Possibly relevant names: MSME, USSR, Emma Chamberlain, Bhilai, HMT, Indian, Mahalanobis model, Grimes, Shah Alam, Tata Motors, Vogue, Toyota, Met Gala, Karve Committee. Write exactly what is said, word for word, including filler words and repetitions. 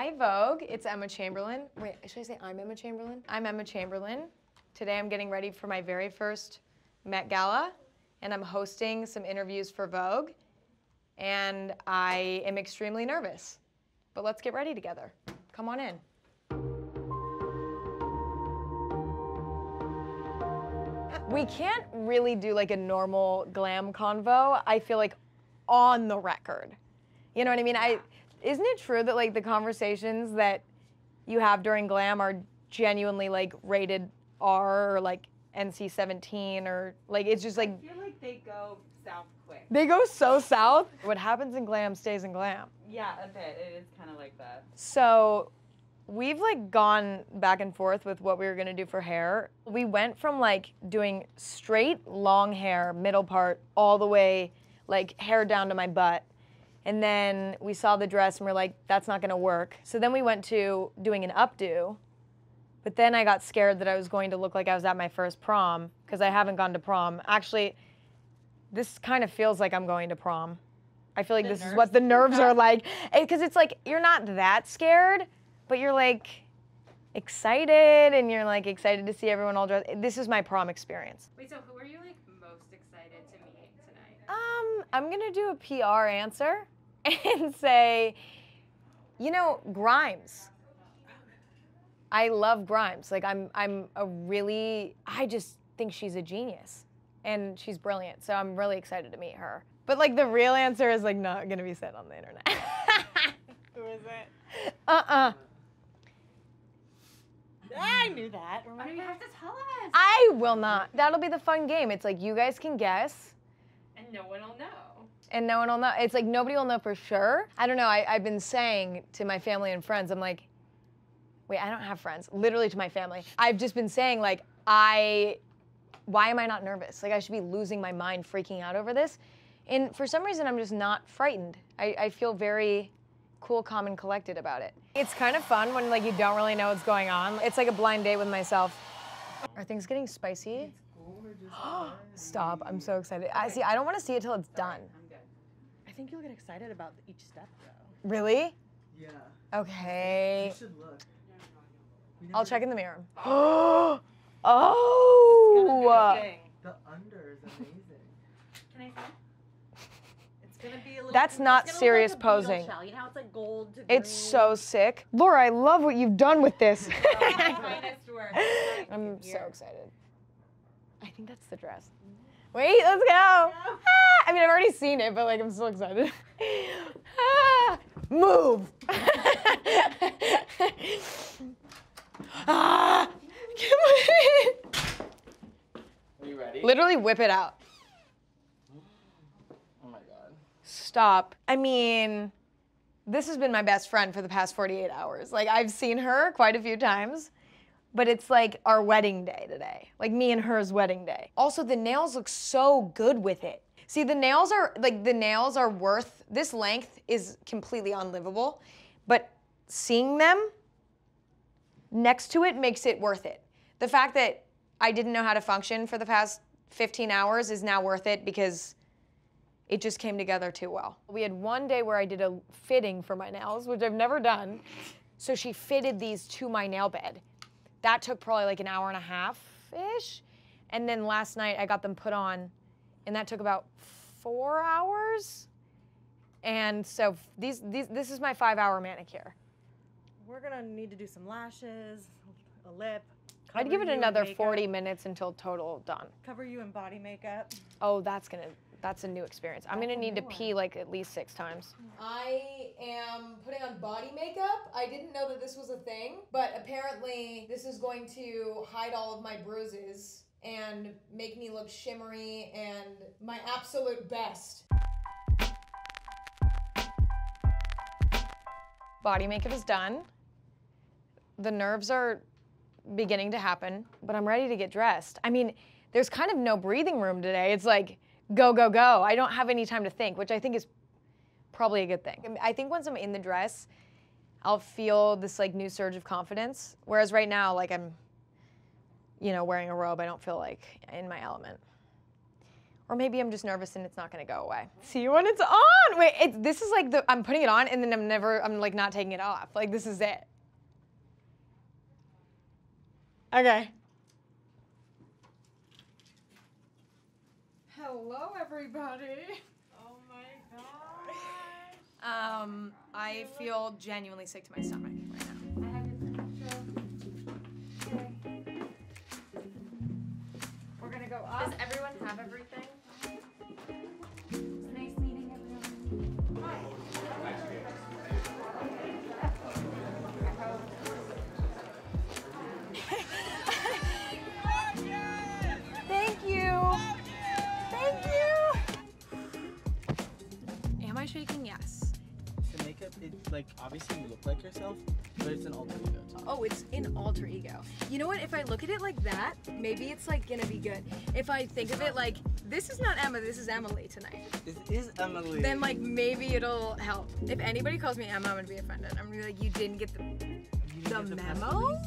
Hi Vogue, it's Emma Chamberlain. Wait, should I say I'm Emma Chamberlain? I'm Emma Chamberlain. Today I'm getting ready for my very first Met Gala, and I'm hosting some interviews for Vogue, and I am extremely nervous. But let's get ready together. Come on in. We can't really do like a normal glam convo, I feel like, on the record. You know what I mean? I, isn't it true that like the conversations that you have during glam are genuinely like rated R or like N C seventeen or like it's just like... I feel like they go south quick. They go so south. What happens in glam stays in glam. Yeah, a bit. It is kind of like that. So we've like gone back and forth with what we were gonna do for hair. We went from like doing straight long hair, middle part, all the way like hair down to my butt. And then we saw the dress and we're like, that's not gonna work. So then we went to doing an updo, but then I got scared that I was going to look like I was at my first prom, because I haven't gone to prom. Actually, this kind of feels like I'm going to prom. I feel like the this nerves. is what the nerves are like. Because it's like, you're not that scared, but you're like excited, and you're like excited to see everyone all dressed. This is my prom experience. Wait, so who are you like most excited to meet tonight? Um, I'm gonna do a P R answer and say, you know, Grimes. I love Grimes. Like I'm, I'm a really, I just think she's a genius and she's brilliant. So I'm really excited to meet her. But like the real answer is like not gonna be said on the internet. Who is it? Uh-uh. I knew that. Remember? Oh, you have to tell us. I will not. That'll be the fun game. It's like you guys can guess. And no one will know. And no one will know. It's like nobody will know for sure. I don't know, I, I've been saying to my family and friends, I'm like, wait, I don't have friends, literally to my family. I've just been saying like, I, why am I not nervous? Like I should be losing my mind freaking out over this. And for some reason, I'm just not frightened. I, I feel very cool, calm, and collected about it. It's kind of fun when like you don't really know what's going on. It's like a blind date with myself. Are things getting spicy? It's gorgeous. Stop, I'm so excited. I see, I don't want to see it till it's done. I'm good. I think you'll get excited about each step though. Really? Yeah. Okay. You should look. I'll check in the mirror. Oh! Oh! The under is amazing. Can I see? It's gonna be a little. That's not serious posing. You know how it's like gold to green? It's so sick. Laura, I love what you've done with this. I'm so excited. I think that's the dress. Wait, let's go. Ah, I mean, I've already seen it, but like I'm still excited. Ah, move. Ah! Are you ready? Literally whip it out. Oh my God. Stop. I mean, this has been my best friend for the past forty-eight hours. Like, I've seen her quite a few times, but it's like our wedding day today. Like, me and her's wedding day. Also, the nails look so good with it. See, the nails are, like, the nails are worth, this length is completely unlivable, but seeing them next to it makes it worth it. The fact that I didn't know how to function for the past fifteen hours is now worth it because it just came together too well. We had one day where I did a fitting for my nails, which I've never done. So she fitted these to my nail bed. That took probably like an hour and a half-ish. And then last night I got them put on and that took about four hours. And so these, these, this is my five hour manicure. We're gonna need to do some lashes, a lip. I'd give it another forty minutes until total done. Cover you in body makeup. Oh, that's gonna, that's a new experience. I'm gonna need to pee like at least six times. I am putting on body makeup. I didn't know that this was a thing, but apparently this is going to hide all of my bruises and make me look shimmery and my absolute best. Body makeup is done. The nerves are beginning to happen, but I'm ready to get dressed. I mean, there's kind of no breathing room today. It's like, go, go, go. I don't have any time to think, which I think is probably a good thing. I think once I'm in the dress, I'll feel this like new surge of confidence. Whereas right now, like I'm, you know, wearing a robe, I don't feel like in my element. Or maybe I'm just nervous and it's not gonna go away. See you when it's on. Wait, it's, this is like the, I'm putting it on and then I'm never, I'm like not taking it off. Like this is it. Okay. Hello everybody. Oh my gosh. Um, I feel genuinely sick to my stomach right now. I have your okay. We're gonna go up. Does everyone have everything? Shaking, yes. The makeup, it's like, obviously you look like yourself, but it's an alter ego. Too. Oh, it's an alter ego. You know what, if I look at it like that, maybe it's like gonna be good. If I think of it like, this is not Emma, this is Emily tonight. This is Emily. Then like, maybe it'll help. If anybody calls me Emma, I'm gonna be offended. I'm gonna be like, you didn't get the, the, the memo?